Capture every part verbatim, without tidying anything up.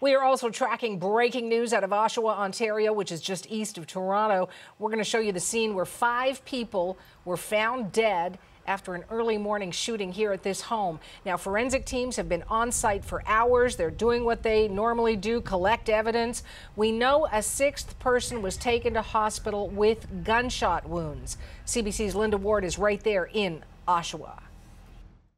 We are also tracking breaking news out of Oshawa, Ontario, which is just east of Toronto. We're going to show you the scene where five people were found dead after an early morning shooting here at this home. Now, forensic teams have been on site for hours. They're doing what they normally do, collect evidence. We know a sixth person was taken to hospital with gunshot wounds. C B C's Linda Ward is right there in Oshawa.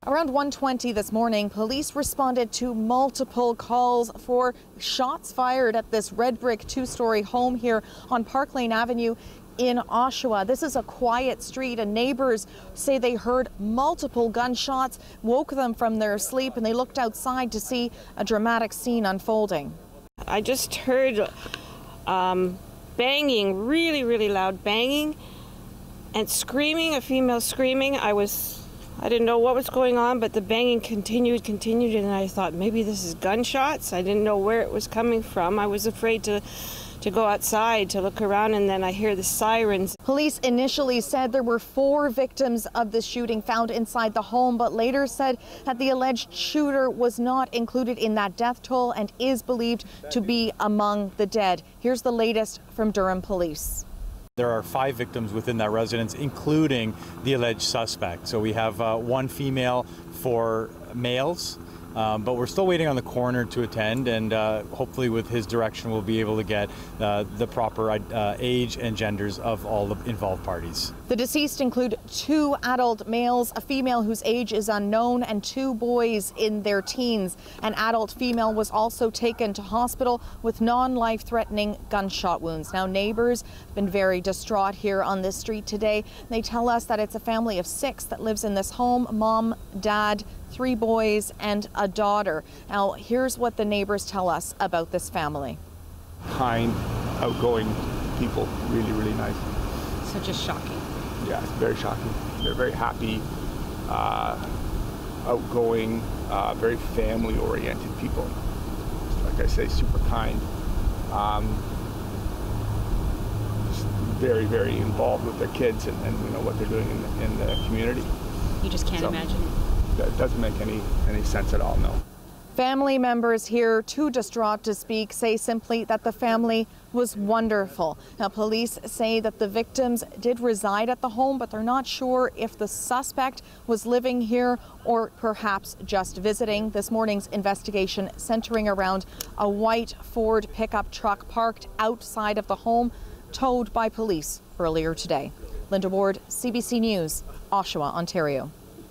Around one twenty this morning, police responded to multiple calls for shots fired at this red brick two-story home here on Park Lane Avenue in Oshawa. This is a quiet street, and neighbors say they heard multiple gunshots, woke them from their sleep, and they looked outside to see a dramatic scene unfolding. I just heard um, banging, really, really loud banging and screaming, a female screaming. I was I didn't know what was going on, but the banging continued, continued, and I thought maybe this is gunshots. I didn't know where it was coming from. I was afraid to, to go outside to look around, and then I hear the sirens. Police initially said there were four victims of the shooting found inside the home, but later said that the alleged shooter was not included in that death toll and is believed to be among the dead. Here's the latest from Durham Police. There are five victims within that residence, including the alleged suspect. So we have uh, one female, four males, um, but we're still waiting on the coroner to attend, and uh, hopefully with his direction we'll be able to get uh, the proper uh, age and genders of all the involved parties. The deceased include two adult males, a female whose age is unknown, and two boys in their teens. An adult female was also taken to hospital with non-life-threatening gunshot wounds. Now, neighbors have been very distraught here on this street today. They tell us that it's a family of six that lives in this home: mom, dad, three boys, and a daughter. Now, here's what the neighbors tell us about this family. Kind, outgoing people, really, really nice. So just shocking. Yeah, it's very shocking. They're very happy, uh, outgoing, uh, very family-oriented people. Like I say, super kind. Um, just very, very involved with their kids and, and you know what they're doing in the, in the community. You just can't so, imagine. That doesn't make any any sense at all, no. Family members here, too distraught to speak, say simply that the family was wonderful. Now, police say that the victims did reside at the home, but they're not sure if the suspect was living here or perhaps just visiting. This morning's investigation centering around a white Ford pickup truck parked outside of the home, towed by police earlier today. Linda Ward, C B C News, Oshawa, Ontario.